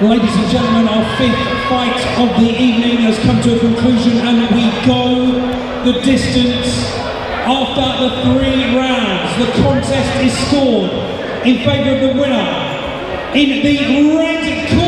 Ladies and gentlemen, our fifth fight of the evening has come to a conclusion, and we go the distance. After the 3 rounds, the contest is scored in favour of the winner in the red corner.